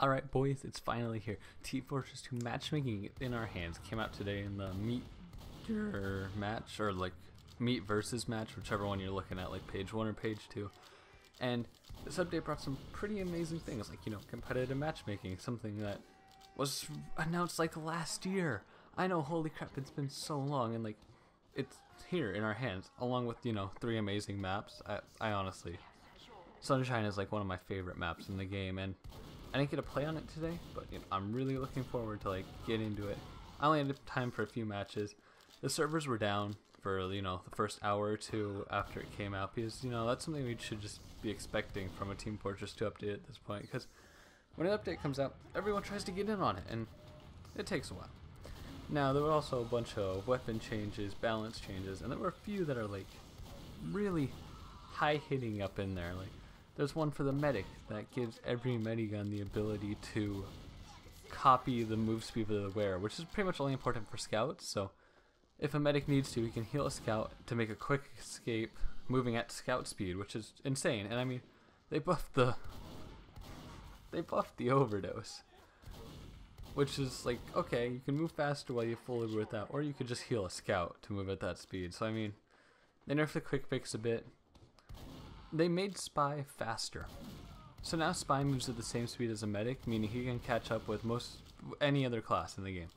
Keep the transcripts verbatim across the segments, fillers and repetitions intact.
Alright boys, it's finally here. Team Fortress two matchmaking in our hands came out today in the Meet Your Match, or like Meet versus Match, whichever one you're looking at, like page one or page two. And this update brought some pretty amazing things, like, you know, competitive matchmaking, something that was announced like last year. I know, holy crap, it's been so long, and like, it's here in our hands, along with, you know, three amazing maps. I, I honestly, Sunshine is like one of my favorite maps in the game, and I didn't get to play on it today, but you know, I'm really looking forward to like get into it. I only had time for a few matches. The servers were down for, you know, the first hour or two after it came out, because, you know, that's something we should just be expecting from a Team Fortress two update at this point, because when an update comes out, everyone tries to get in on it, and it takes a while. Now, there were also a bunch of weapon changes, balance changes, and there were a few that are like really high hitting up in there. Like, there's one for the medic that gives every Medigun the ability to copy the move speed of the wearer, which is pretty much only important for scouts. So if a medic needs to, he can heal a scout to make a quick escape moving at scout speed, which is insane. And I mean, they buffed the they buffed the overdose, which is like, okay, you can move faster while you fully with that, or you could just heal a scout to move at that speed. So I mean, they nerfed the quick fix a bit. They made Spy faster, so now Spy moves at the same speed as a medic, meaning he can catch up with most any other class in the game.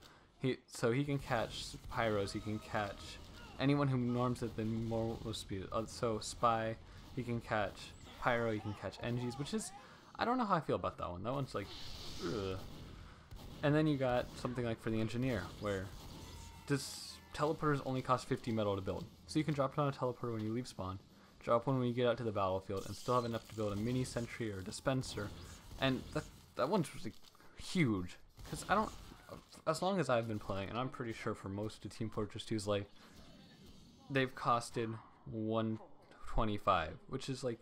He so he can catch pyros, he can catch anyone who norms at the normal speed. So Spy, he can catch pyro, he can catch N Gs, which is, I don't know how I feel about that one. That one's like, ugh. And then you got something like for the engineer, where this teleporters only cost fifty metal to build, so you can drop it on a teleporter when you leave spawn. Drop one when you get out to the battlefield, and still have enough to build a mini sentry or dispenser. And that that one's really huge, because I don't, as long as I've been playing, and I'm pretty sure for most of Team Fortress two's life, they've costed one twenty-five, which is like,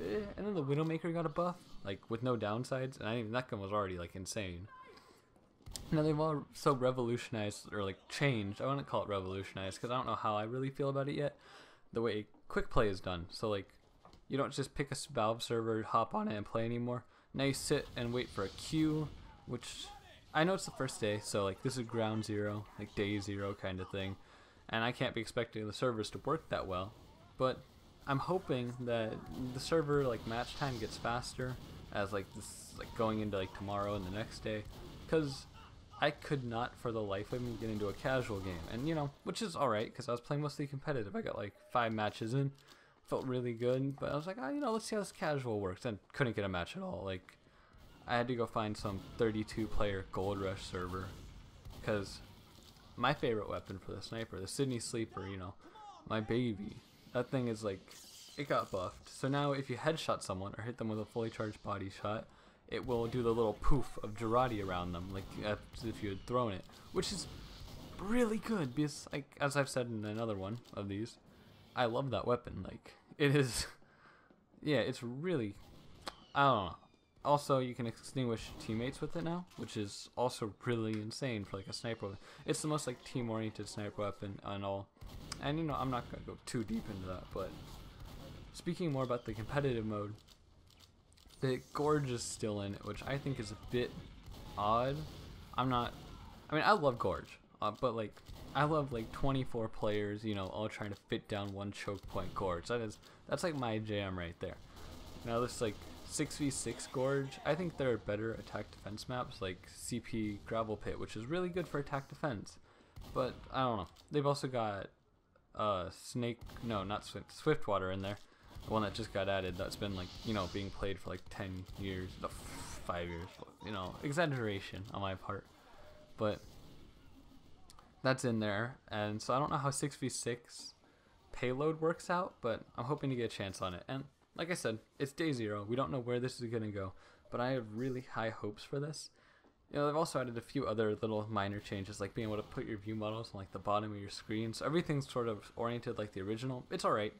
eh. And then the Widowmaker got a buff, like with no downsides, and I mean, that gun was already like insane. Now they've also revolutionized, or like changed, I want to call it revolutionized, because I don't know how I really feel about it yet, the way quick play is done. So like, you don't just pick a Valve server, hop on it and play anymore. Now you sit and wait for a queue, which I know it's the first day, so like this is ground zero, like day zero kind of thing, and I can't be expecting the servers to work that well, but I'm hoping that the server like match time gets faster as like this, like going into like tomorrow and the next day, because I could not for the life of me get into a casual game, and you know, which is alright, because I was playing mostly competitive. I got like five matches in, felt really good, but I was like, oh, you know, let's see how this casual works, and couldn't get a match at all. Like, I had to go find some thirty-two player Gold Rush server, because my favorite weapon for the sniper, the Sydney Sleeper, you know, my baby, that thing is like, it got buffed, so now if you headshot someone or hit them with a fully charged body shot, it will do the little poof of Jarate around them, like if you had thrown it, which is really good, because like, as I've said in another one of these, I love that weapon. Like, it is, yeah, it's really, I don't know. Also, you can extinguish teammates with it now, which is also really insane for like a sniper weapon. It's the most like team-oriented sniper weapon and all, and you know, I'm not gonna go too deep into that, but speaking more about the competitive mode, the Gorge is still in it, which I think is a bit odd. I'm not, I mean, I love Gorge, uh, but like, I love like twenty-four players, you know, all trying to fit down one choke point Gorge. That is, that's like my jam right there. Now this like six v six Gorge, I think there are better attack defense maps like C P Gravel Pit, which is really good for attack defense, but I don't know. They've also got uh, Snake, no, not Swift, Swiftwater in there. The one that just got added, that's been like, you know, being played for like ten years, no, five years, you know, exaggeration on my part, but that's in there. And so I don't know how six v six payload works out, but I'm hoping to get a chance on it. And like I said, it's day zero, we don't know where this is gonna go, but I have really high hopes for this. You know, they've also added a few other little minor changes, like being able to put your view models on like the bottom of your screen, so everything's sort of oriented like the original. It's alright.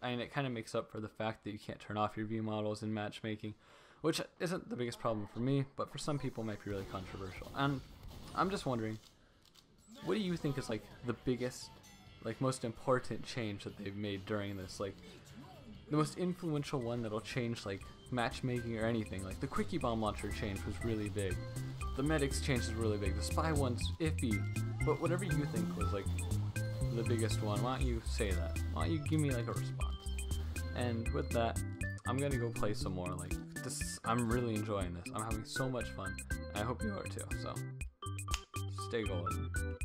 I mean, it kind of makes up for the fact that you can't turn off your view models in matchmaking, which isn't the biggest problem for me, but for some people might be really controversial. And I'm just wondering, what do you think is like the biggest, like most important change that they've made during this? Like, the most influential one that'll change like matchmaking or anything. Like the Quickie Bomb Launcher change was really big. The Medic's change is really big. The Spy one's iffy. But whatever you think was like the biggest one, why don't you say that? Why don't you give me like a response? And with that, I'm gonna go play some more. Like this, I'm really enjoying this. I'm having so much fun. I hope you are too. So stay golden.